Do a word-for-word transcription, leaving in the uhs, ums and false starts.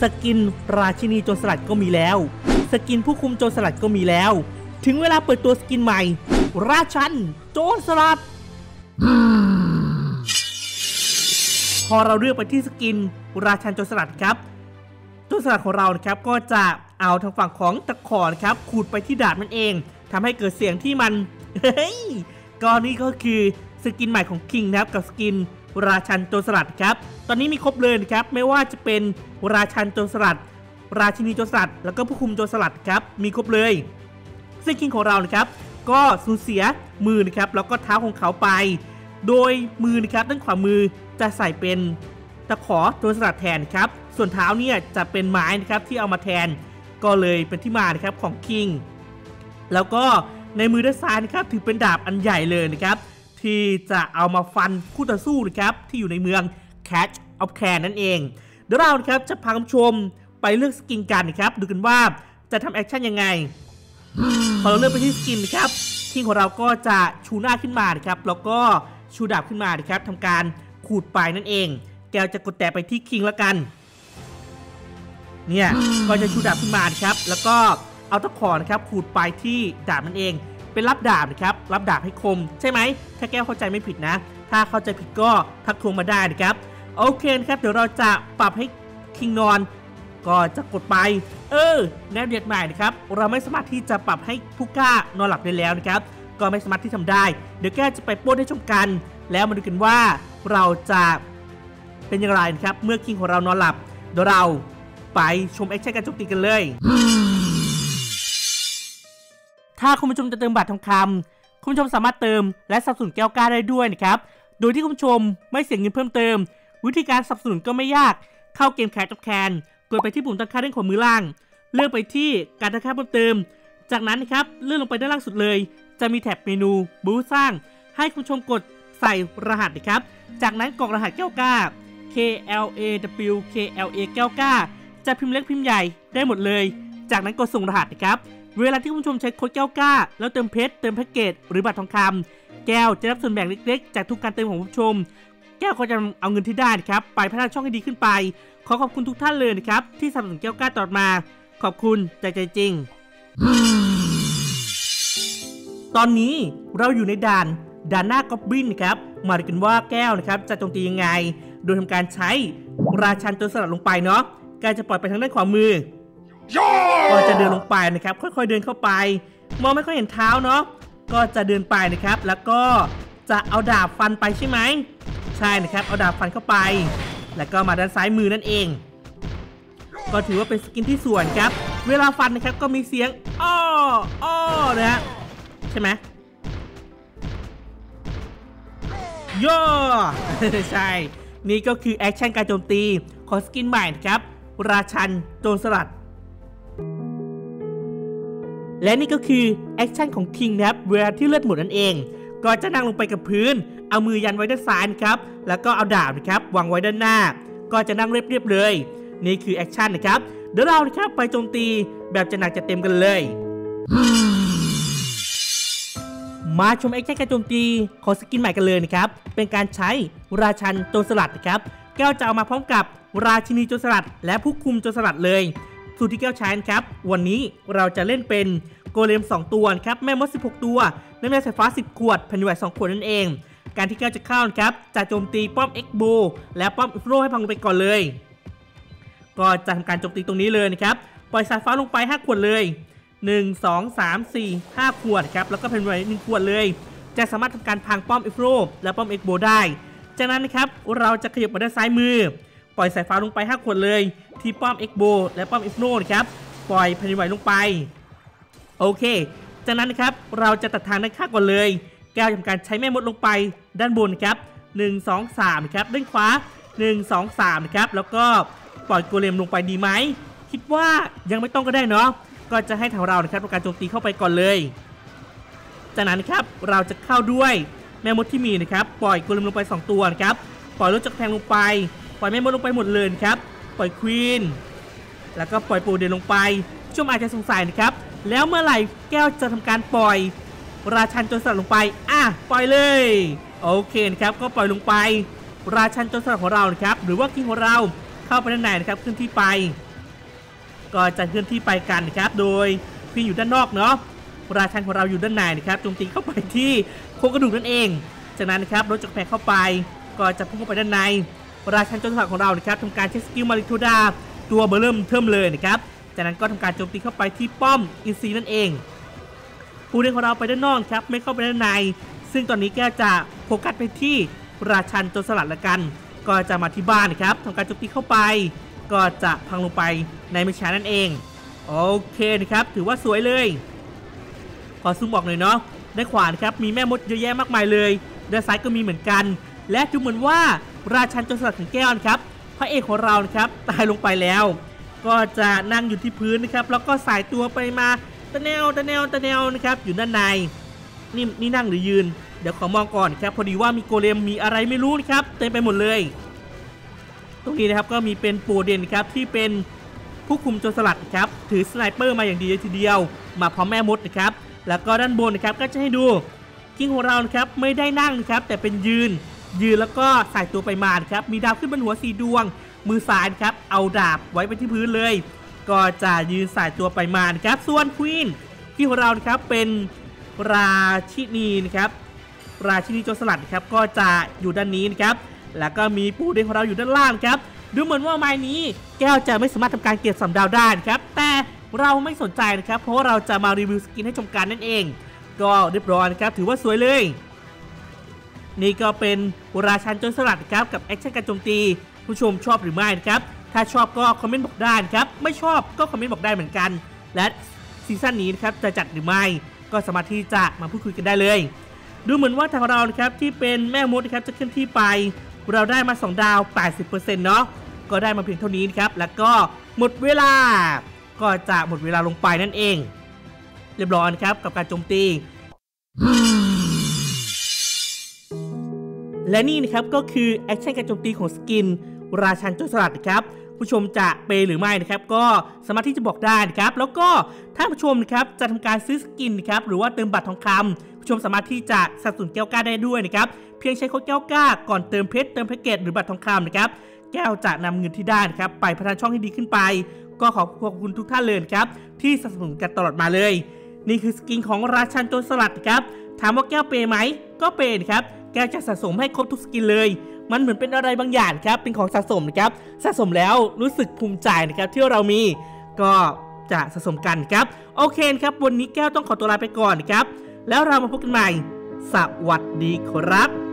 สกินราชินีโจรสลัดก็มีแล้วสกินผู้คุมโจรสลัดก็มีแล้วถึงเวลาเปิดตัวสกินใหม่ราชันโจรสลัด พอเราเลือกไปที่สกินราชันโจรสลัดครับโจรสลัดของเรานะครับก็จะเอาทางฝั่งของตะขอครับขูดไปที่ดาบมันเองทำให้เกิดเสียงที่มันเฮ้ยก็นี่ก็คือสกินใหม่ของคิงนะครับกับสกินราชันโจรสลัดครับตอนนี้มีครบเลยนะครับไม่ว่าจะเป็นราชันโจรสลัดราชินีโจรสลัดแล้วก็ผู้คุมโจรสลัดครับมีครบเลยสกินของเรานะครับก็สูญเสียมือนะครับแล้วก็เท้าของเขาไปโดยมือนะครับด้านขวามือจะใส่เป็นตะขอโจรสลัดแทนครับส่วนเท้าเนี่ยจะเป็นไม้นะครับที่เอามาแทนก็เลยเป็นที่มานะครับของคิงแล้วก็ในมือด้านซ้ายนะครับถือเป็นดาบอันใหญ่เลยนะครับที่จะเอามาฟันคู่ต่อสู้นะครับที่อยู่ในเมือง Clash of Clans นั่นเองเดี๋ยวเราครับจะพาคุณผู้ชมไปเลือกสกินกันนะครับดูกันว่าจะทำแอคชั่นยังไงพอเราเลือกไปที่สกินนะครับคิงของเราก็จะชูหน้าขึ้นมานะครับแล้วก็ชูดาบขึ้นมานะครับทำการขูดไปนั่นเองแกจะกดแตะไปที่คิงแล้วกันเนี่ยก็จะชูดาบขึ้นมาครับแล้วก็เอาตะขอนะครับขูดไปที่ดาบนั่นเองเป็นรับดาบนะครับรับดาบให้คมใช่ไหมถ้าแก้วเข้าใจไม่ผิดนะถ้าเข้าใจผิดก็ทักทวงมาได้นะครับโอเคครับเดี๋ยวเราจะปรับให้คิงนอนก็จะกดไปเออแนวเด็ดใหม่นะครับเราไม่สามารถที่จะปรับให้ผู้กล้านอนหลับได้แล้วนะครับก็ไม่สามารถที่ทำได้เดี๋ยวแก้วจะไปป้นให้ชมกันแล้วมาดูกันว่าเราจะเป็นอย่างไรนะครับเมื่อคิงของเรานอนหลับเดี๋ยวเราไปชมแอคชั่นการโจมตีกันเลยถ้าคุณผู้ชมจะเติมบัตรทองคำคุณผู้ชมสามารถเติมและสนับสนุนแก้วกล้าได้ด้วยนะครับโดยที่คุณผู้ชมไม่เสียเงินเพิ่มเติมวิธีการสนับสนุนก็ไม่ยากเข้าเกมแคร์จบแคนกดไปที่ปุ่มตั้งค่าด้านขวามือล่างเลือกไปที่การตั้งค่าเพิ่มเติมจากนั้นนะครับเลื่อนลงไปด้านล่างสุดเลยจะมีแท็บเมนูบูสร้างให้คุณผู้ชมกดใส่รหัสนะครับจากนั้นกรอกรหัสแก้วกล้า เค แอล เอ ดับเบิลยู เค แอล เอ แก้วกล้าจะพิมพ์เล็กพิมพ์ใหญ่ได้หมดเลยจากนั้นกดส่งรหัสนะครับเวลาที่คุณผู้ชมใช้โค้ดแก้วกล้าแล้วเติมเพชรเติมแพ็กเกจหรือบัตรทองคำแก้วจะรับส่วนแบ่งเล็กๆจากทุกการเติมของผู้ชมแก้วก็จะเอาเงินที่ได้นะครับไปพัฒนาช่องให้ดีขึ้นไปขอขอบคุณทุกท่านเลยนะครับที่สนับสนุนแก้วกล้าตลอดมาขอบคุณจากใจจริงตอนนี้เราอยู่ในด่านด่านหน้าก็อบบินนะครับมาดูกันว่าแก้วนะครับจะโจมตียังไงโดยทำการใช้ราชันโจรสลัดลงไปเนาะแก้วจะปล่อยไปทางด้านขวามือก็จะเดินลงไปนะครับค่อยๆเดินเข้าไปมองไม่ค่อยเห็นเท้าเนาะก็จะเดินไปนะครับแล้วก็จะเอาดาบฟันไปใช่ไหมใช่นะครับเอาดาบฟันเข้าไปแล้วก็มาด้านซ้ายมือนั่นเองก็ถือว่าเป็นสกินที่สวยครับเวลาฟันนะครับก็มีเสียงอ้ออ้อนะฮะใช่ไหมย่อ ใช่นี่ก็คือแอคชั่นการโจมตีของสกินใหม่ครับราชันโจรสลัดและนี่ก็คือแอคชั่นของคิงนะครับเวลาที่เลือดหมดนั่นเองก็จะนั่งลงไปกับพื้นเอามือยันไว้ด้านซ้ายครับแล้วก็เอาดาบนะครับวางไว้ด้านหน้าก็จะนั่งเรียบๆเลยนี่คือแอคชั่นนะครับเดี๋ยวเรานะครับไปโจมตีแบบจะหนักจะเต็มกันเลยมาชมแอคชั่นการโจมตีของสกินใหม่กันเลยนะครับเป็นการใช้ราชันโจรสลัดนะครับแก้วจะเอามาพร้อมกับราชินีโจรสลัดและผู้คุมโจรสลัดเลยสูตรที่แก้วใช้ครับวันนี้เราจะเล่นเป็นโกเลมสองตัวครับแม่มดสิบหกตัวน้ำยาสายฟ้าสิบขวดแผ่นดินไหวสองขวดนั่นเองการที่แก้วจะเข้าครับจะโจมตีป้อมเอ็กโบและป้อมอุฟโรให้พังไปก่อนเลยก็จะทำการโจมตีตรงนี้เลยนะครับปล่อยสายฟ้าลงไปห้าขวดเลยหนึ่ง สอง สาม สี่ ห้าขวดครับแล้วก็แผ่นดินไหวหนึ่งขวดเลยจะสามารถทำการพังป้อมอุฟโรและป้อมเอ็กโบได้จากนั้นนะครับเราจะขยับมาด้านซ้ายมือปล่อยสายฟ้าลงไปห้าขวดเลยที่ป้อมเอ็กโบและป้อมอิฟโนดครับปล่อยแผ่นดินไหวลงไปโอเคจากนั้นนะครับเราจะตัดทางด้านข้างก่อนเลยแก้วทำการใช้แม่มดลงไปด้านบนครับหนึ่ง สอง สามนะครับด้านขวาหนึ่ง สอง สามนะครับแล้วก็ปล่อยโกเลมลงไปดีไหมคิดว่ายังไม่ต้องก็ได้เนาะก็จะให้ทางเรานะครับทำการโจมตีเข้าไปก่อนเลยจากนั้นนะครับเราจะเข้าด้วยแม่มดที่มีนะครับปล่อยโกเลมลงไปสองตัวนะครับปล่อยรถจักรแพงลงไปปล่อยแม่มดลงไปหมดเลยครับปล่อยควีนแล้วก็ปล่อยโปรเดนลงไปช่วงอาจจะสงสัยนะครับแล้วเมื่อไหร่แก้วจะทำการปล่อยราชันโจรสลัดลงไปอ่ะปล่อยเลยโอเคนะครับก็ปล่อยลงไปราชันโจรสลัดของเรานะครับหรือว่าคิงของเราเข้าไปด้านในนะครับขึ้นที่ไป ก็จะเคลื่อนที่ไปกันนะครับโดยพี่อยู่ด้านนอกเนาะราชันของเราอยู่ด้านในนะครับโจมตีเข้าไปที่โครงกระดูกนั่นเองจากนั้นนะครับรถจักรแพเข้าไปก็จะพุ่งเข้าไปด้านในราชันโจมตีของเรานะครับทำการใช้สกิลมาริทูดาตัวเบอร์เริ่มเทิมเลยนะครับจากนั้นก็ทำการโจมตีเข้าไปที่ป้อมอินซีนั่นเองผู้เล่นของเราไปด้านนอกครับไม่เข้าไปด้านในซึ่งตอนนี้แกจะโฟกัสไปที่ราชันโจรสลัดละกันก็จะมาที่บ้านนะครับทำการโจมตีเข้าไปก็จะพังลงไปในไม่ช้านั่นเองโอเคนะครับถือว่าสวยเลยขอซูมบอกหน่อยเนาะด้านขวาครับมีแม่มดเยอะแยะมากมายเลยด้านซ้ายก็มีเหมือนกันและดูเหมือนว่าราชันโจรสลัดของแก้วครับพระเอกของเรานะครับตายลงไปแล้วก็จะนั่งอยู่ที่พื้นนะครับแล้วก็สายตัวไปมาตะแนวตะแนวตะแนวนะครับอยู่ด้านในนี่นี่นั่งหรือยืนเดี๋ยวขอมองก่อนครับพอดีว่ามีโกเลมมีอะไรไม่รู้นะครับเต็มไปหมดเลยตรงนี้นะครับก็มีเป็นปูเด่นครับที่เป็นผู้คุมโจรสลัดครับถือสไนเปอร์มาอย่างดีเลยทีเดียวมาพร้อมแม่มดนะครับแล้วก็ด้านบนนะครับก็จะให้ดูกิ้งของเรานะครับไม่ได้นั่งนะครับแต่เป็นยืนยืนแล้วก็สายตัวไปมาครับมีดาวขึ้นบนหัวสี่ดวงมือซ้ายครับเอาดาบไว้ไปที่พื้นเลยก็จะยืนสายตัวไปมาครับส่วนควีนที่ของเราครับเป็นราชินีนะครับราชินีโจรสลัดครับก็จะอยู่ด้านนี้นะครับแล้วก็มีปูเด้งของเราอยู่ด้านล่างครับดูเหมือนว่าไม้นี้แก้วจะไม่สามารถทำการเก็บสามดาวได้ครับแต่เราไม่สนใจนะครับเพราะเราจะมารีวิวสกินให้ชมกันนั่นเองก็เรียบร้อยครับถือว่าสวยเลยนี่ก็เป็นราชันโจรสลัดครับกับแอคชั่นการโจมตีผู้ชมชอบหรือไม่นะครับถ้าชอบก็คอมเมนต์บอกได้ครับไม่ชอบก็คอมเมนต์บอกได้เหมือนกันและซีซั่นนี้นะครับจะจัดหรือไม่ก็สามารถที่จะมาพูดคุยกันได้เลยดูเหมือนว่าทางเรานะครับที่เป็นแม่มดนะครับจะเคลื่อนที่ไปเราได้มาสองดาว แปดสิบเปอร์เซ็นต์ เนาะก็ได้มาเพียงเท่านี้ครับแล้วก็หมดเวลาก็จะหมดเวลาลงไปนั่นเองเรียบร้อยครับกับการโจมตีและนี่นะครับก็คือแอคชั่นการโจมตีของสกินราชันโจรสลัดครับผู้ชมจะเปย์หรือไม่นะครับก็สามารถที่จะบอกได้นะครับแล้วก็ถ้าผู้ชมนะครับจะทำการซื้อสกินนะครับหรือว่าเติมบัตรทองคำผู้ชมสามารถที่จะสนับสนุนแก้วกล้าได้ด้วยนะครับเพียงใช้โค้ดแก้วกล้าก่อนเติมเพชรเติมแพ็กเกจหรือบัตรทองคำนะครับแก้วจะนำเงินที่ได้นะครับไปพัฒนาช่องให้ดีขึ้นไปก็ขอขอบคุณทุกท่านเลยครับที่สนับสนุนกันตลอดมาเลยนี่คือสกินของราชันโจรสลัดครับถามว่าแก้วเปย์ไหมก็เปย์ครับแก้วจะสะสมให้ครบทุกสกินเลยมันเหมือนเป็นอะไรบางอย่างครับเป็นของสะสมนะครับสะสมแล้วรู้สึกภูมิใจนะครับที่เรามีก็จะสะสมกันครับโอเคครับวันนี้แก้วต้องขอตัวลาไปก่อนนะครับแล้วเรามาพบกันใหม่สวัสดีครับ